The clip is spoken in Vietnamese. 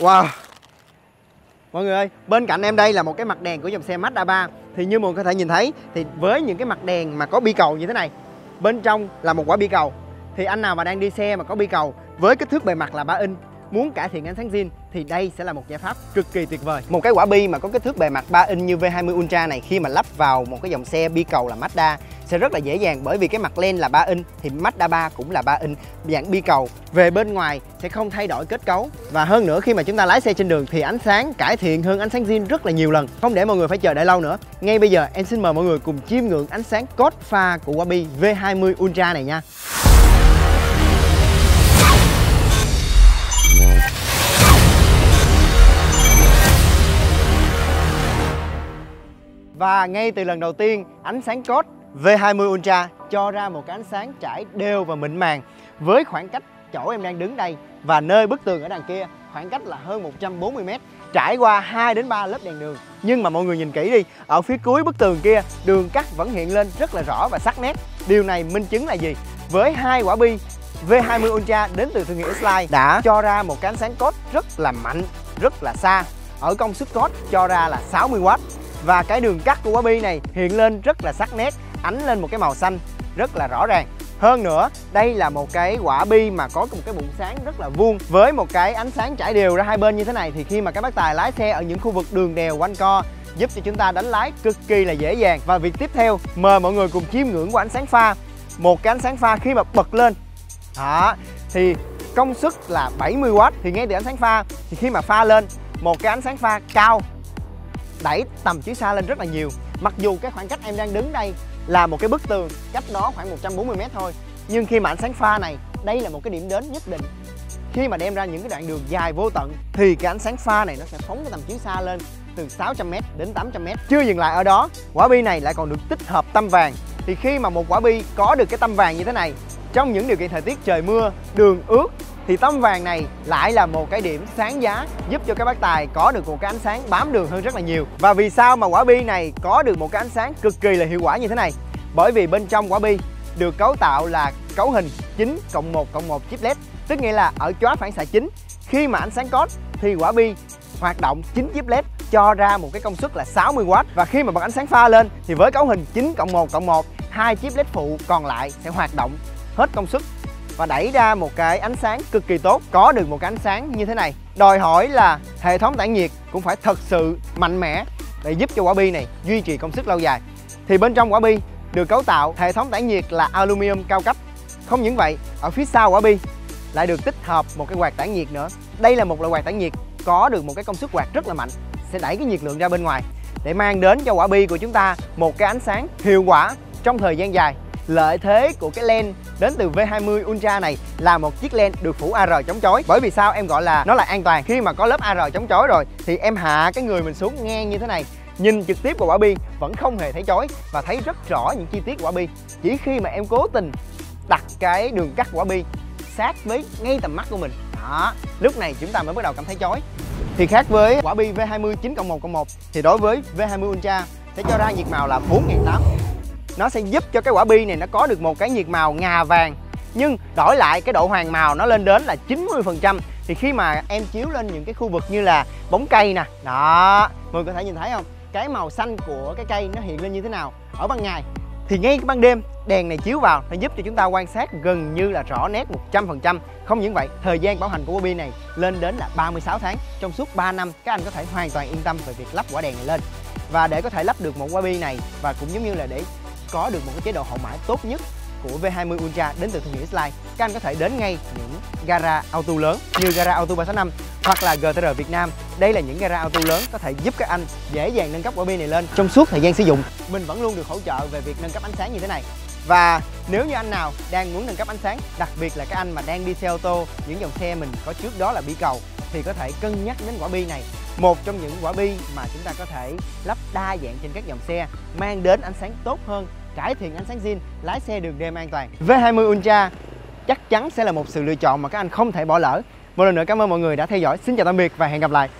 Wow. Mọi người ơi, bên cạnh em đây là một cái mặt đèn của dòng xe Mazda 3. Thì như mọi người có thể nhìn thấy, thì với những cái mặt đèn mà có bi cầu như thế này, bên trong là một quả bi cầu. Thì anh nào mà đang đi xe mà có bi cầu với kích thước bề mặt là 3 inch, muốn cải thiện ánh sáng zin thì đây sẽ là một giải pháp cực kỳ tuyệt vời. Một cái quả bi mà có kích thước bề mặt 3 inch như V20 Ultra này, khi mà lắp vào một cái dòng xe bi cầu là Mazda sẽ rất là dễ dàng, bởi vì cái mặt len là 3 inch thì Mazda 3 cũng là 3 inch dạng bi cầu. Về bên ngoài sẽ không thay đổi kết cấu, và hơn nữa khi mà chúng ta lái xe trên đường thì ánh sáng cải thiện hơn ánh sáng zin rất là nhiều lần. Không để mọi người phải chờ đợi lâu nữa, ngay bây giờ em xin mời mọi người cùng chiêm ngưỡng ánh sáng cốt pha của quả bi V20 Ultra này nha. Và ngay từ lần đầu tiên, ánh sáng cốt V20 Ultra cho ra một cái ánh sáng trải đều và mịn màng. Với khoảng cách chỗ em đang đứng đây và nơi bức tường ở đằng kia, khoảng cách là hơn 140 m, trải qua 2 đến 3 lớp đèn đường. Nhưng mà mọi người nhìn kỹ đi, ở phía cuối bức tường kia, đường cắt vẫn hiện lên rất là rõ và sắc nét. Điều này minh chứng là gì? Với 2 quả bi V20 Ultra đến từ thương hiệu X-Light đã cho ra một cái ánh sáng cốt rất là mạnh, rất là xa. Ở công suất cốt cho ra là 60W. Và cái đường cắt của quả bi này hiện lên rất là sắc nét, ánh lên một cái màu xanh rất là rõ ràng. Hơn nữa, đây là một cái quả bi mà có một cái bụng sáng rất là vuông. Với một cái ánh sáng trải đều ra hai bên như thế này, thì khi mà các bác tài lái xe ở những khu vực đường đèo quanh co, giúp cho chúng ta đánh lái cực kỳ là dễ dàng. Và việc tiếp theo, mời mọi người cùng chiêm ngưỡng của ánh sáng pha. Một cái ánh sáng pha khi mà bật lên đó, thì công suất là 70W. Thì ngay từ ánh sáng pha, thì khi mà pha lên, một cái ánh sáng pha cao đẩy tầm chiếu xa lên rất là nhiều. Mặc dù cái khoảng cách em đang đứng đây là một cái bức tường, cách đó khoảng 140 m thôi, nhưng khi mà ánh sáng pha này, đây là một cái điểm đến nhất định. Khi mà đem ra những cái đoạn đường dài vô tận, thì cái ánh sáng pha này nó sẽ phóng cái tầm chiếu xa lên từ 600 m đến 800 m. Chưa dừng lại ở đó, quả bi này lại còn được tích hợp tăm vàng. Thì khi mà một quả bi có được cái tăm vàng như thế này, trong những điều kiện thời tiết trời mưa, đường ướt, thì tấm vàng này lại là một cái điểm sáng giá, giúp cho các bác tài có được một cái ánh sáng bám đường hơn rất là nhiều. Và vì sao mà quả bi này có được một cái ánh sáng cực kỳ là hiệu quả như thế này? Bởi vì bên trong quả bi được cấu tạo là cấu hình 9+1+1 chip LED, tức nghĩa là ở chóa phản xạ chính. Khi mà ánh sáng cốt thì quả bi hoạt động 9 chip LED cho ra một cái công suất là 60W. Và khi mà bật ánh sáng pha lên thì với cấu hình 9+1+1, 2 chip LED phụ còn lại sẽ hoạt động hết công suất và đẩy ra một cái ánh sáng cực kỳ tốt. Có được một cái ánh sáng như thế này đòi hỏi là hệ thống tản nhiệt cũng phải thật sự mạnh mẽ để giúp cho quả bi này duy trì công suất lâu dài. Thì bên trong quả bi được cấu tạo hệ thống tản nhiệt là aluminum cao cấp. Không những vậy, ở phía sau quả bi lại được tích hợp một cái quạt tản nhiệt nữa. Đây là một loại quạt tản nhiệt có được một cái công suất quạt rất là mạnh, sẽ đẩy cái nhiệt lượng ra bên ngoài để mang đến cho quả bi của chúng ta một cái ánh sáng hiệu quả trong thời gian dài. Lợi thế của cái lens đến từ V20 Ultra này là một chiếc lens được phủ AR chống chói. Bởi vì sao em gọi là nó là an toàn? Khi mà có lớp AR chống chói rồi thì em hạ cái người mình xuống ngang như thế này, nhìn trực tiếp vào quả bi vẫn không hề thấy chói và thấy rất rõ những chi tiết quả bi. Chỉ khi mà em cố tình đặt cái đường cắt quả bi sát với ngay tầm mắt của mình đó, lúc này chúng ta mới bắt đầu cảm thấy chói. Thì khác với quả bi V20 9+1+1, thì đối với V20 Ultra sẽ cho ra nhiệt màu là 4800. Nó sẽ giúp cho cái quả bi này nó có được một cái nhiệt màu ngà vàng, nhưng đổi lại cái độ hoàng màu nó lên đến là 90%. Thì khi mà em chiếu lên những cái khu vực như là bóng cây nè, đó, mọi người có thể nhìn thấy không? Cái màu xanh của cái cây nó hiện lên như thế nào ở ban ngày. Thì ngay ban đêm đèn này chiếu vào nó giúp cho chúng ta quan sát gần như là rõ nét 100%. Không những vậy, thời gian bảo hành của quả bi này lên đến là 36 tháng. Trong suốt 3 năm các anh có thể hoàn toàn yên tâm về việc lắp quả đèn này lên. Và để có thể lắp được một quả bi này, và cũng giống như là để có được một cái chế độ hậu mãi tốt nhất của V20 Ultra đến từ thương hiệu X-Light, các anh có thể đến ngay những gara auto lớn như gara auto 365 hoặc là GTR Việt Nam. Đây là những gara auto lớn có thể giúp các anh dễ dàng nâng cấp quả bi này lên. Trong suốt thời gian sử dụng, mình vẫn luôn được hỗ trợ về việc nâng cấp ánh sáng như thế này. Và nếu như anh nào đang muốn nâng cấp ánh sáng, đặc biệt là các anh mà đang đi xe ô tô, những dòng xe mình có trước đó là bi cầu, thì có thể cân nhắc đến quả bi này. Một trong những quả bi mà chúng ta có thể lắp đa dạng trên các dòng xe, mang đến ánh sáng tốt hơn, cải thiện ánh sáng zin, lái xe đường đêm an toàn. V20 Ultra chắc chắn sẽ là một sự lựa chọn mà các anh không thể bỏ lỡ. Một lần nữa cảm ơn mọi người đã theo dõi. Xin chào tạm biệt và hẹn gặp lại.